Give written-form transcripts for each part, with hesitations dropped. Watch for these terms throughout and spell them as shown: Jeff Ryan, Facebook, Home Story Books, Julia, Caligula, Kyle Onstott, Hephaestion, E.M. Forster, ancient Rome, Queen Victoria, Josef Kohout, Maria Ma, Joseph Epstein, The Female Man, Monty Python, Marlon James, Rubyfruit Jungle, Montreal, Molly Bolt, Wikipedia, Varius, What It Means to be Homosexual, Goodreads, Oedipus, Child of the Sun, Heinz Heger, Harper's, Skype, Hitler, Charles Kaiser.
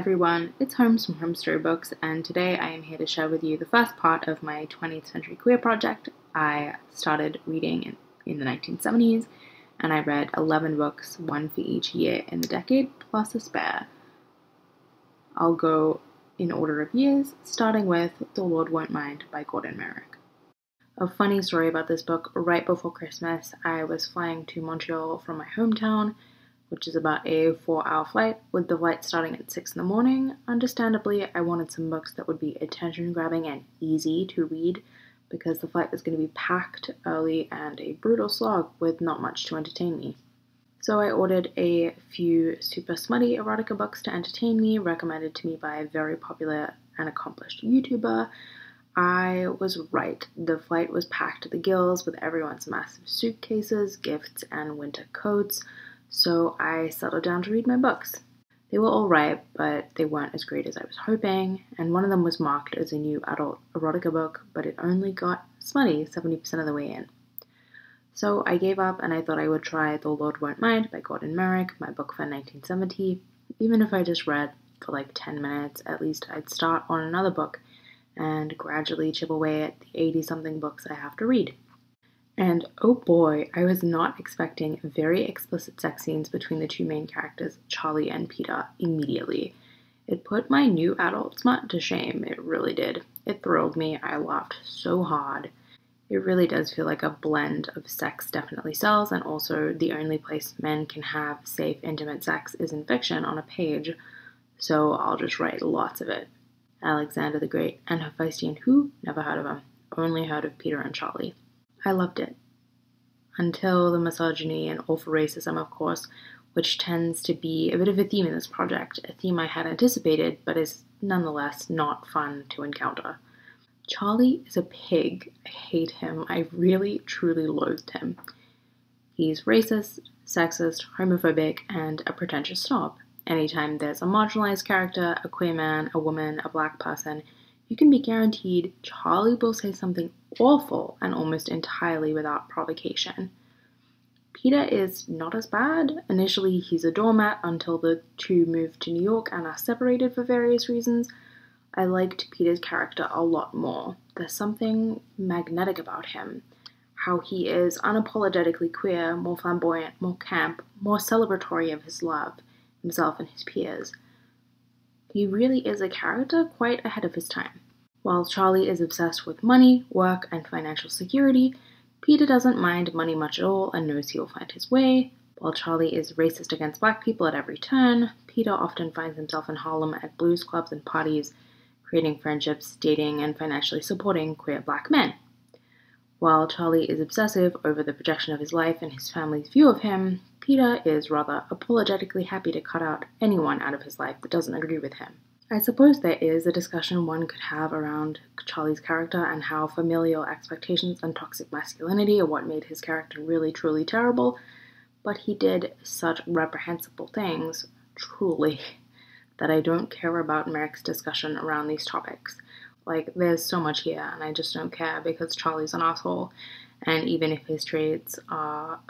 everyone, it's Holmes from Home Story Books, and today I am here to share with you the first part of my 20th Century Queer Project. I started reading in the 1970s, and I read 11 books, one for each year in the decade, plus a spare. I'll go in order of years, starting with The Lord Won't Mind by Gordon Merrick. A funny story about this book: right before Christmas, I was flying to Montreal from my hometown, which is about a 4-hour flight, with the flight starting at 6 in the morning. Understandably, I wanted some books that would be attention-grabbing and easy to read, because the flight was going to be packed early and a brutal slog with not much to entertain me. So I ordered a few super smutty erotica books to entertain me, recommended to me by a very popular and accomplished YouTuber. I was right. The flight was packed to the gills with everyone's massive suitcases, gifts, and winter coats. So I settled down to read my books. They were alright, but they weren't as great as I was hoping, and one of them was marked as a new adult erotica book, but it only got smutty 70% of the way in. So I gave up, and I thought I would try The Lord Won't Mind by Gordon Merrick, my book for 1970. Even if I just read for like 10 minutes, at least I'd start on another book and gradually chip away at the 80-something books I have to read. And oh boy, I was not expecting very explicit sex scenes between the two main characters, Charlie and Peter, immediately. It put my new adult smut to shame, it really did. It thrilled me, I laughed so hard. It really does feel like a blend of sex definitely sells, and also the only place men can have safe, intimate sex is in fiction on a page, so I'll just write lots of it. Alexander the Great and Hephaestion, who? Never heard of him. Only heard of Peter and Charlie. I loved it. Until the misogyny and awful racism, of course, which tends to be a bit of a theme in this project, a theme I had anticipated, but is nonetheless not fun to encounter. Charlie is a pig. I hate him. I really, truly loathed him. He's racist, sexist, homophobic, and a pretentious snob. Anytime there's a marginalized character, a queer man, a woman, a black person, you can be guaranteed Charlie will say something awful and almost entirely without provocation. Peter is not as bad. Initially, he's a doormat until the two move to New York and are separated for various reasons. I liked Peter's character a lot more. There's something magnetic about him. How he is unapologetically queer, more flamboyant, more camp, more celebratory of his love, himself and his peers. He really is a character quite ahead of his time. While Charlie is obsessed with money, work, and financial security, Peter doesn't mind money much at all and knows he'll find his way. While Charlie is racist against black people at every turn, Peter often finds himself in Harlem at blues clubs and parties, creating friendships, dating, and financially supporting queer black men. While Charlie is obsessive over the projection of his life and his family's view of him, Peter is rather apologetically happy to cut out anyone out of his life that doesn't agree with him. I suppose there is a discussion one could have around Charlie's character and how familial expectations and toxic masculinity are what made his character really, truly terrible, but he did such reprehensible things, truly, that I don't care about Merrick's discussion around these topics. Like, there's so much here, and I just don't care because Charlie's an asshole, and even if his traits are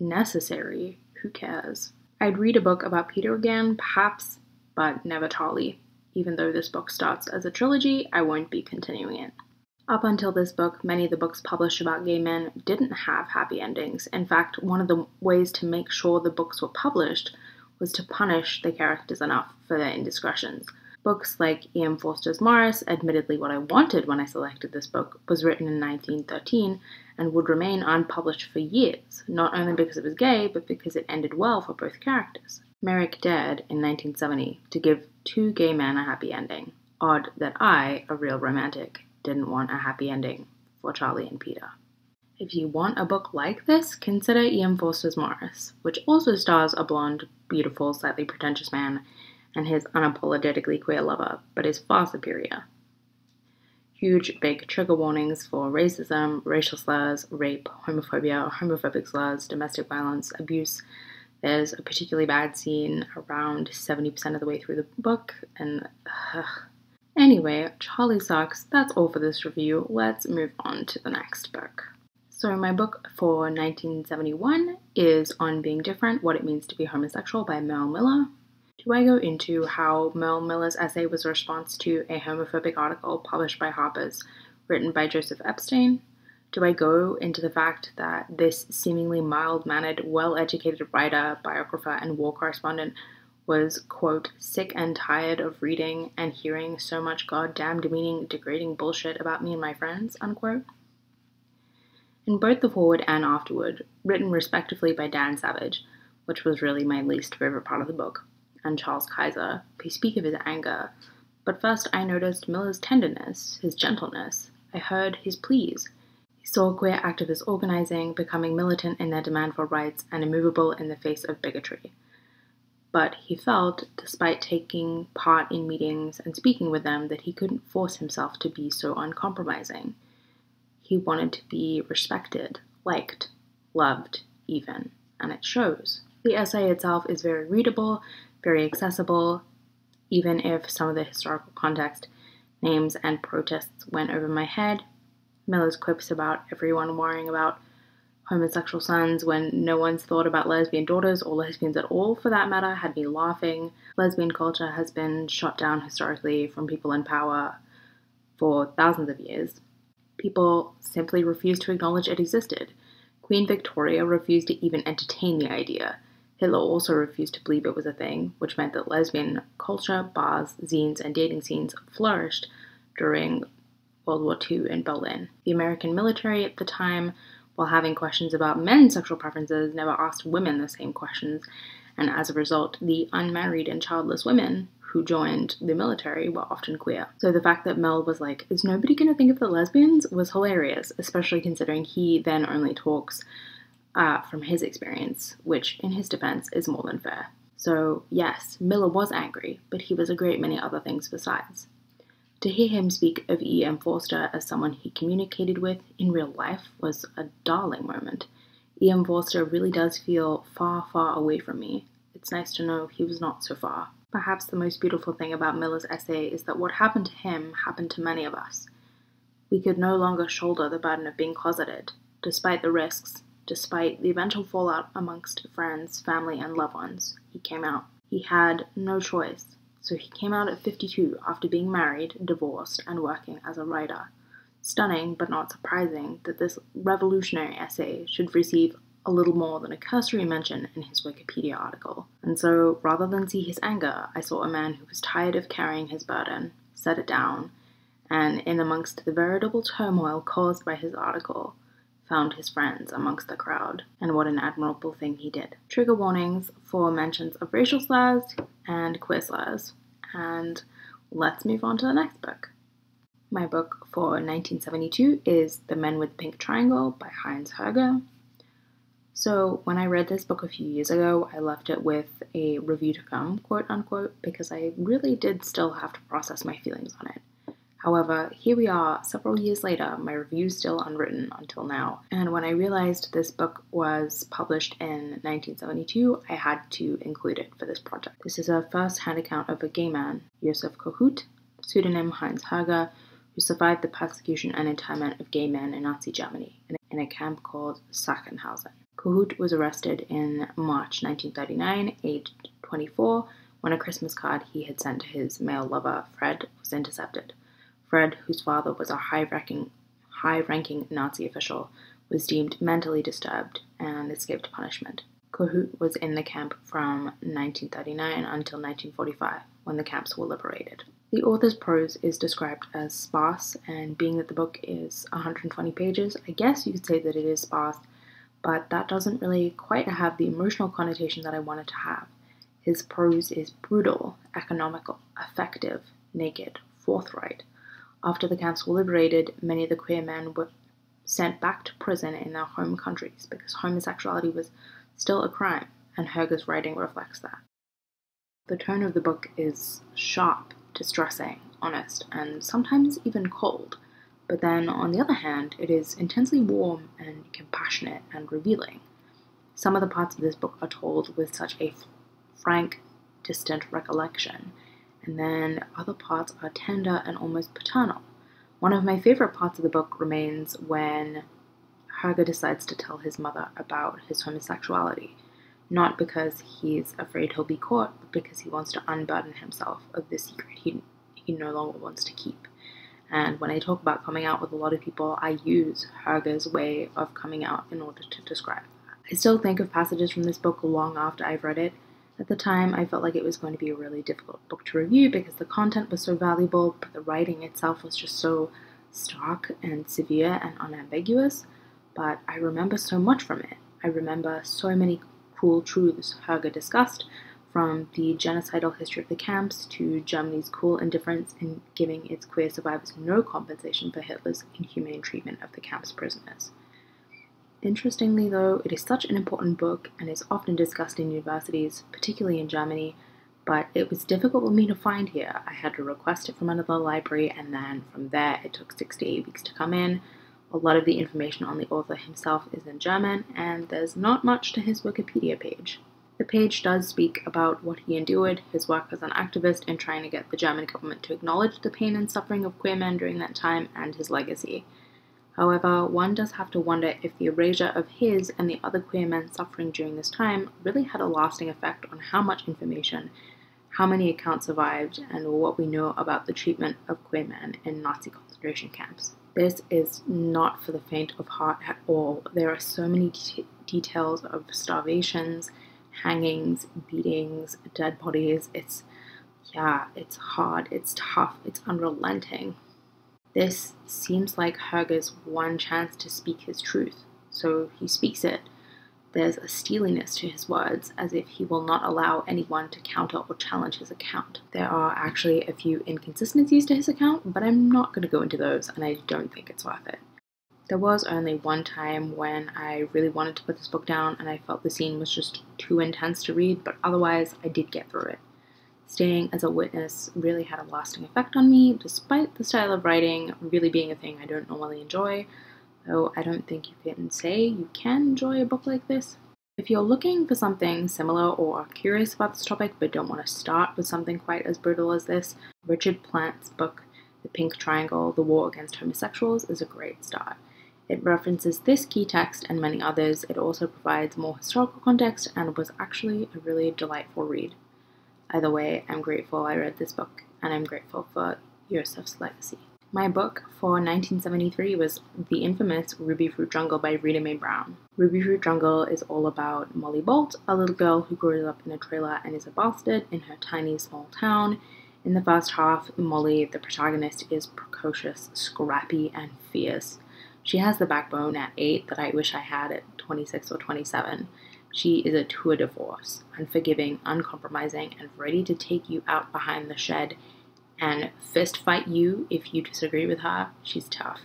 necessary, who cares? I'd read a book about Peter again, perhaps, but never Charlie. Even though this book starts as a trilogy, I won't be continuing it. Up until this book, many of the books published about gay men didn't have happy endings. In fact, one of the ways to make sure the books were published was to punish the characters enough for their indiscretions. Books like E.M. Forster's Morris, admittedly what I wanted when I selected this book, was written in 1913 and would remain unpublished for years, not only because it was gay, but because it ended well for both characters. Merrick dared, in 1970, to give two gay men a happy ending. Odd that I, a real romantic, didn't want a happy ending for Charlie and Peter. If you want a book like this, consider E.M. Forster's Morris, which also stars a blonde, beautiful, slightly pretentious man and his unapologetically queer lover, but is far superior. Huge, big trigger warnings for racism, racial slurs, rape, homophobia, homophobic slurs, domestic violence, abuse. There's a particularly bad scene around 70% of the way through the book, and Anyway, Charlie sucks. That's all for this review. Let's move on to the next book. So my book for 1971 is On Being Different, What It Means to be Homosexual by Merle Miller. Do I go into how Merle Miller's essay was a response to a homophobic article published by Harper's, written by Joseph Epstein? Do I go into the fact that this seemingly mild-mannered, well-educated writer, biographer, and war correspondent was, quote, sick and tired of reading and hearing so much goddamn demeaning, degrading bullshit about me and my friends, unquote? In both the foreword and afterword, written respectively by Dan Savage, which was really my least favorite part of the book, and Charles Kaiser, they speak of his anger, but first I noticed Miller's tenderness, his gentleness. I heard his pleas. He saw queer activists organizing, becoming militant in their demand for rights, and immovable in the face of bigotry. But he felt, despite taking part in meetings and speaking with them, that he couldn't force himself to be so uncompromising. He wanted to be respected, liked, loved, even, and it shows. The essay itself is very readable, very accessible, even if some of the historical context, names, and protests went over my head. Miller's quips about everyone worrying about homosexual sons when no one's thought about lesbian daughters or lesbians at all, for that matter, had me laughing. Lesbian culture has been shot down historically from people in power for thousands of years. People simply refused to acknowledge it existed. Queen Victoria refused to even entertain the idea. Hitler also refused to believe it was a thing, which meant that lesbian culture, bars, zines, and dating scenes flourished during World War II in Berlin. The American military at the time, while having questions about men's sexual preferences, never asked women the same questions, and as a result, the unmarried and childless women who joined the military were often queer. So the fact that Merle was like, is nobody going to think of the lesbians, was hilarious, especially considering he then only talks from his experience, which, in his defense, is more than fair. So, yes, Miller was angry, but he was a great many other things besides. To hear him speak of E.M. Forster as someone he communicated with in real life was a darling moment. E.M. Forster really does feel far, far away from me. It's nice to know he was not so far. Perhaps the most beautiful thing about Miller's essay is that what happened to him happened to many of us. We could no longer shoulder the burden of being closeted, despite the risks, despite the eventual fallout amongst friends, family, and loved ones. He came out. He had no choice, so he came out at 52 after being married, divorced, and working as a writer. Stunning, but not surprising, that this revolutionary essay should receive a little more than a cursory mention in his Wikipedia article. And so, rather than see his anger, I saw a man who was tired of carrying his burden, set it down, and, in amongst the veritable turmoil caused by his article, found his friends amongst the crowd, and what an admirable thing he did. Trigger warnings for mentions of racial slurs and queer slurs, and let's move on to the next book. My book for 1972 is The Men with the Pink Triangle by Heinz Heger. So when I read this book a few years ago, I left it with a review to come, quote unquote, because I really did still have to process my feelings on it. However, here we are, several years later, my review's still unwritten until now, and when I realized this book was published in 1972, I had to include it for this project. This is a first-hand account of a gay man, Josef Kohout, pseudonym Heinz Heger, who survived the persecution and internment of gay men in Nazi Germany in a camp called Sachsenhausen. Kohout was arrested in March 1939, aged 24, when a Christmas card he had sent to his male lover, Fred, was intercepted. Fred, whose father was a high-ranking Nazi official, was deemed mentally disturbed and escaped punishment. Kohout was in the camp from 1939 until 1945, when the camps were liberated. The author's prose is described as sparse, and being that the book is 120 pages, I guess you could say that it is sparse, but that doesn't really quite have the emotional connotation that I wanted to have. His prose is brutal, economical, effective, naked, forthright. After the camps were liberated, many of the queer men were sent back to prison in their home countries because homosexuality was still a crime, and Heger's writing reflects that. The tone of the book is sharp, distressing, honest, and sometimes even cold, but then, on the other hand, it is intensely warm and compassionate and revealing. Some of the parts of this book are told with such a frank, distant recollection, and then other parts are tender and almost paternal. One of my favorite parts of the book remains when Heger decides to tell his mother about his homosexuality. not because he's afraid he'll be caught, but because he wants to unburden himself of the secret he no longer wants to keep. And when I talk about coming out with a lot of people, I use Heger's way of coming out in order to describe that. I still think of passages from this book long after I've read it. At the time, I felt like it was going to be a really difficult book to review because the content was so valuable, but the writing itself was just so stark and severe and unambiguous. But I remember so much from it. I remember so many cool truths Heger discussed, from the genocidal history of the camps to Germany's cool indifference in giving its queer survivors no compensation for Hitler's inhumane treatment of the camp's prisoners. Interestingly though, it is such an important book and is often discussed in universities, particularly in Germany, but it was difficult for me to find here. I had to request it from another library, and then from there it took 6 to 8 weeks to come in. A lot of the information on the author himself is in German, and there's not much to his Wikipedia page. The page does speak about what he endured, his work as an activist in trying to get the German government to acknowledge the pain and suffering of queer men during that time, and his legacy. However, one does have to wonder if the erasure of his and the other queer men suffering during this time really had a lasting effect on how much information, how many accounts survived, and what we know about the treatment of queer men in Nazi concentration camps. This is not for the faint of heart at all. There are so many details of starvations, hangings, beatings, dead bodies. It's hard, it's tough, it's unrelenting. This seems like Heger's one chance to speak his truth, so he speaks it. There's a steeliness to his words, as if he will not allow anyone to counter or challenge his account. There are actually a few inconsistencies to his account, but I'm not going to go into those, and I don't think it's worth it. There was only one time when I really wanted to put this book down, and I felt the scene was just too intense to read, but otherwise I did get through it. Staying as a witness really had a lasting effect on me, despite the style of writing really being a thing I don't normally enjoy. So I don't think you can say you can enjoy a book like this. If you're looking for something similar or are curious about this topic but don't want to start with something quite as brutal as this, Richard Plant's book, The Pink Triangle, The War Against Homosexuals, is a great start. It references this key text and many others. It also provides more historical context and was actually a really delightful read. Either way, I'm grateful I read this book, and I'm grateful for Josef's legacy. My book for 1973 was the infamous Rubyfruit Jungle by Rita Mae Brown. Rubyfruit Jungle is all about Molly Bolt, a little girl who grows up in a trailer and is a bastard in her tiny small town. In the first half, Molly, the protagonist, is precocious, scrappy, and fierce. She has the backbone at 8 that I wish I had at 26 or 27. She is a tour de force, unforgiving, uncompromising, and ready to take you out behind the shed and fist fight you if you disagree with her. She's tough.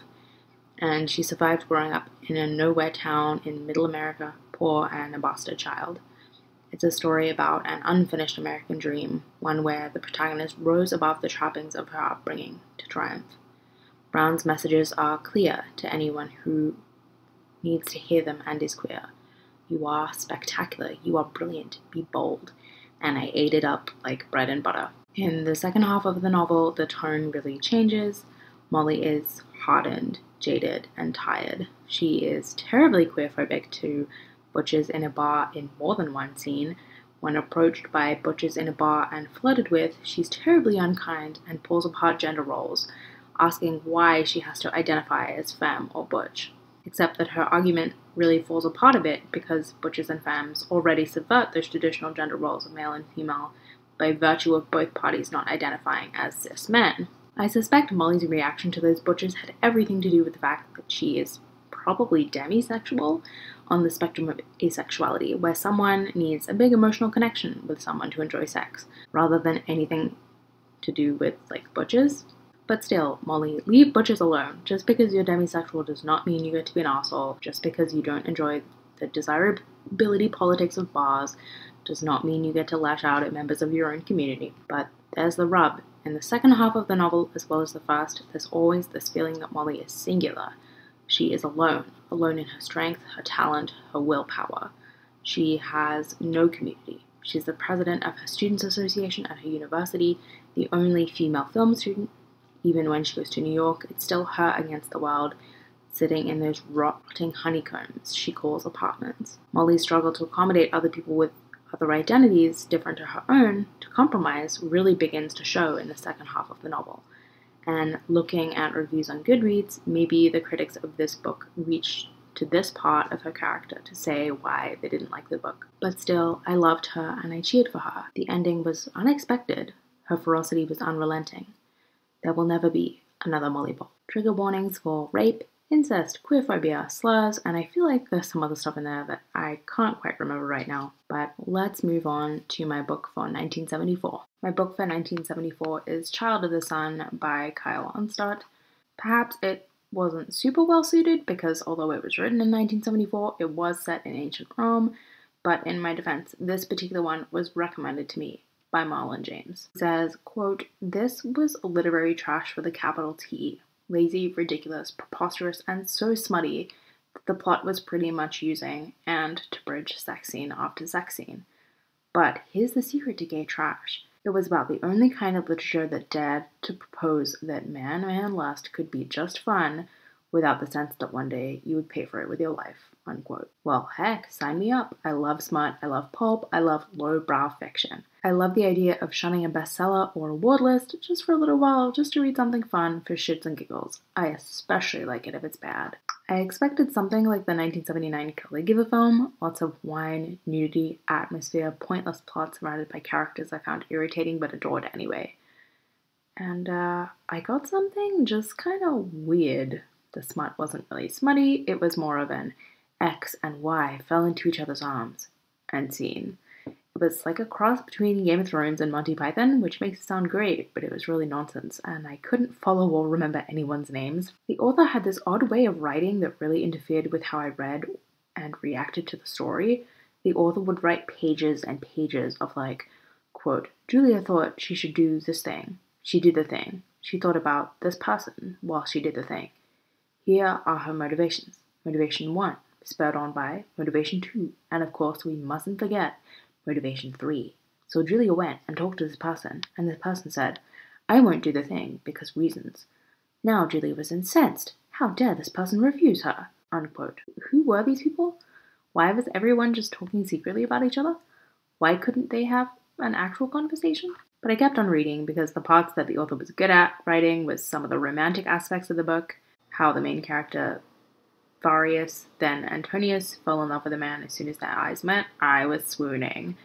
And she survived growing up in a nowhere town in middle America, poor and a bastard child. It's a story about an unfinished American dream, one where the protagonist rose above the trappings of her upbringing to triumph. Brown's messages are clear to anyone who needs to hear them and is queer. You are spectacular, you are brilliant, be bold. And I ate it up like bread and butter. In the second half of the novel, the tone really changes. Molly is hardened, jaded, and tired. She is terribly queerphobic to butchers in a bar in more than one scene. When approached by butchers in a bar and flirted with, she's terribly unkind and pulls apart gender roles, asking why she has to identify as femme or butch. Except that her argument really falls apart a bit because butchers and femmes already subvert those traditional gender roles of male and female by virtue of both parties not identifying as cis men. I suspect Molly's reaction to those butchers had everything to do with the fact that she is probably demisexual, on the spectrum of asexuality, where someone needs a big emotional connection with someone to enjoy sex, rather than anything to do with, like, butchers. But still, Molly, leave butchers alone. Just because you're demisexual does not mean you get to be an asshole. Just because you don't enjoy the desirability politics of bars does not mean you get to lash out at members of your own community. But there's the rub. In the second half of the novel, as well as the first, there's always this feeling that Molly is singular. She is alone. Alone in her strength, her talent, her willpower. She has no community. She's the president of her students' association at her university, the only female film student. Even when she goes to New York, it's still her against the world, sitting in those rotting honeycombs she calls apartments. Molly's struggle to accommodate other people with other identities different to her own, to compromise, really begins to show in the second half of the novel. And looking at reviews on Goodreads, maybe the critics of this book reached to this part of her character to say why they didn't like the book. But still, I loved her and I cheered for her. The ending was unexpected. Her ferocity was unrelenting. There will never be another Molly Bolt. Trigger warnings for rape, incest, queerphobia, slurs, and I feel like there's some other stuff in there that I can't quite remember right now. But let's move on to my book for 1974. My book for 1974 is Child of the Sun by Kyle Onstott. Perhaps it wasn't super well suited because although it was written in 1974, it was set in ancient Rome, but in my defense, this particular one was recommended to me by Marlon James. It says, quote, "This was literary trash with a capital T. Lazy, ridiculous, preposterous, and so smutty that the plot was pretty much using and to bridge sex scene after sex scene. But here's the secret to gay trash. It was about the only kind of literature that dared to propose that man lust could be just fun without the sense that one day you would pay for it with your life," unquote. Well, heck, sign me up. I love smut, I love pulp, I love lowbrow fiction. I love the idea of shunning a bestseller or award list just for a little while, just to read something fun for shits and giggles. I especially like it if it's bad. I expected something like the 1979 Caligula film, lots of wine, nudity, atmosphere, pointless plots surrounded by characters I found irritating but adored anyway. And I got something just kind of weird. The smut wasn't really smutty, it was more of an X and Y fell into each other's arms and scene. It was like a cross between Game of Thrones and Monty Python, which makes it sound great, but it was really nonsense, and I couldn't follow or remember anyone's names. The author had this odd way of writing that really interfered with how I read and reacted to the story. The author would write pages and pages of like, quote, "Julia thought she should do this thing. She did the thing. She thought about this person while she did the thing. Here are her motivations. Motivation 1, spurred on by motivation 2, and of course we mustn't forget motivation 3. So Julia went and talked to this person, and this person said, 'I won't do the thing because reasons.' Now Julia was incensed. How dare this person refuse her?" Unquote. Who were these people? Why was everyone just talking secretly about each other? Why couldn't they have an actual conversation? But I kept on reading because the parts that the author was good at writing was some of the romantic aspects of the book, how the main character Varius, then Antonius, fell in love with a man as soon as their eyes met. I was swooning.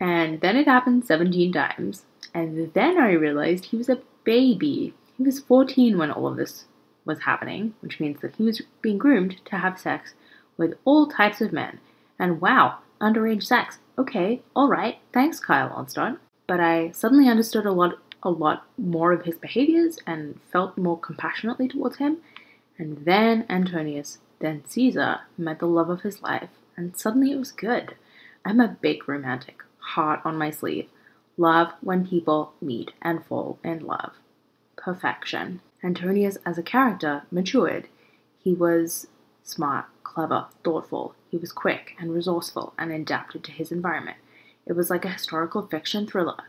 And then it happened 17 times. And then I realized he was a baby. He was 14 when all of this was happening, which means that he was being groomed to have sex with all types of men. And wow, underage sex. Okay, alright, thanks Kyle Onstott. But I suddenly understood a lot more of his behaviors and felt more compassionately towards him. And then Antonius, then Caesar, met the love of his life, and suddenly it was good. I'm a big romantic, heart on my sleeve. Love when people meet and fall in love. Perfection. Antonius as a character matured. He was smart, clever, thoughtful. He was quick and resourceful and adapted to his environment. It was like a historical fiction thriller.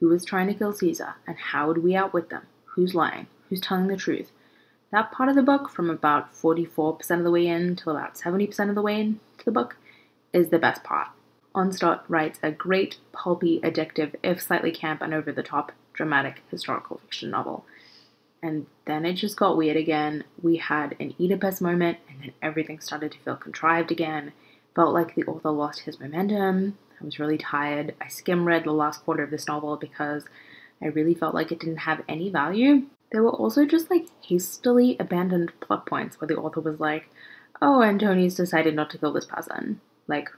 Who was trying to kill Caesar, and how would we outwit them? Who's lying? Who's telling the truth? That part of the book, from about 44% of the way in till about 70% of the way into the book, is the best part. Onstott writes a great, pulpy, addictive, if slightly camp and over-the-top, dramatic historical fiction novel. And then it just got weird again. We had an Oedipus moment, and then everything started to feel contrived again. Felt like the author lost his momentum. I was really tired. I skim-read the last quarter of this novel because I really felt like it didn't have any value. There were also just like hastily abandoned plot points where the author was like, "Oh, Antonius decided not to kill this person." Like,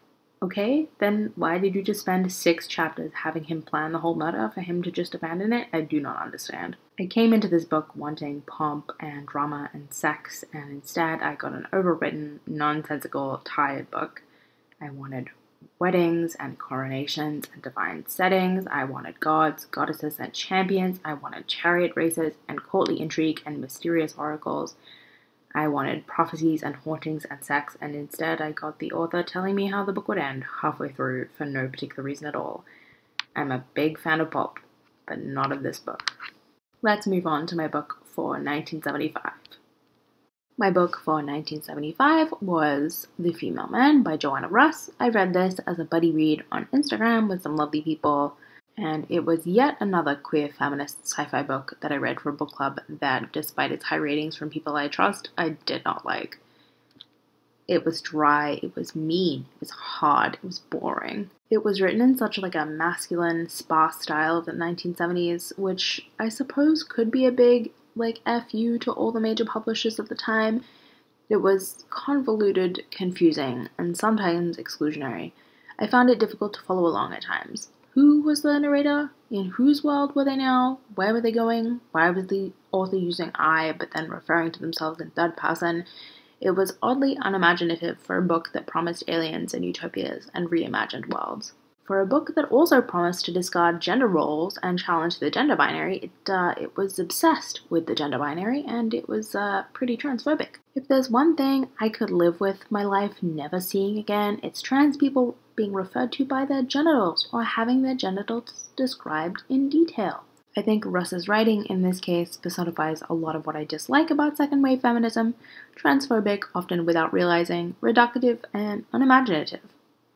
okay, then why did you just spend 6 chapters having him plan the whole murder for him to just abandon it? I do not understand. I came into this book wanting pomp and drama and sex, and instead I got an overwritten, nonsensical, tired book. I wanted weddings and coronations and divine settings. I wanted gods, goddesses, and champions. I wanted chariot races and courtly intrigue and mysterious oracles. I wanted prophecies and hauntings and sex, and instead I got the author telling me how the book would end halfway through for no particular reason at all. I'm a big fan of pulp, but not of this book. Let's move on to my book for 1975. My book for 1975 was The Female Man by Joanna Russ. I read this as a buddy read on Instagram with some lovely people, and it was yet another queer feminist sci-fi book that I read for a book club that, despite its high ratings from people I trust, I did not like. It was dry, it was mean, it was hard, it was boring. It was written in such like a masculine, sparse style of the 1970s, which I suppose could be a big like F you to all the major publishers of the time. It was convoluted, confusing, and sometimes exclusionary. I found it difficult to follow along at times. Who was the narrator? In whose world were they now? Where were they going? Why was the author using I but then referring to themselves in third person? It was oddly unimaginative for a book that promised aliens and utopias and reimagined worlds. For a book that also promised to discard gender roles and challenge the gender binary, it was obsessed with the gender binary, and it was pretty transphobic. If there's one thing I could live with my life never seeing again, it's trans people being referred to by their genitals or having their genitals described in detail. I think Russ's writing in this case personifies a lot of what I dislike about second wave feminism: transphobic, often without realizing, reductive, and unimaginative.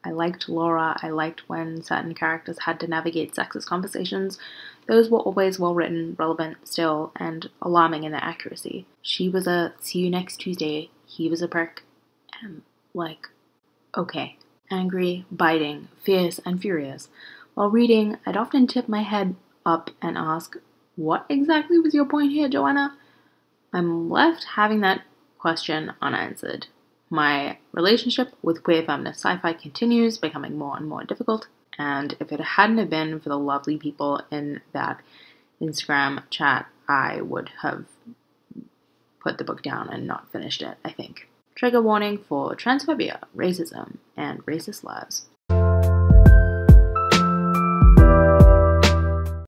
I liked Laura, I liked when certain characters had to navigate sexist conversations. Those were always well written, relevant, still, and alarming in their accuracy. She was a see you next Tuesday, he was a prick, and like, okay. Angry, biting, fierce, and furious. While reading, I'd often tip my head up and ask, what exactly was your point here, Joanna? I'm left having that question unanswered. My relationship with queer feminist sci-fi continues, becoming more and more difficult, and if it hadn't have been for the lovely people in that Instagram chat, I would have put the book down and not finished it, I think. Trigger warning for transphobia, racism, and racist slurs.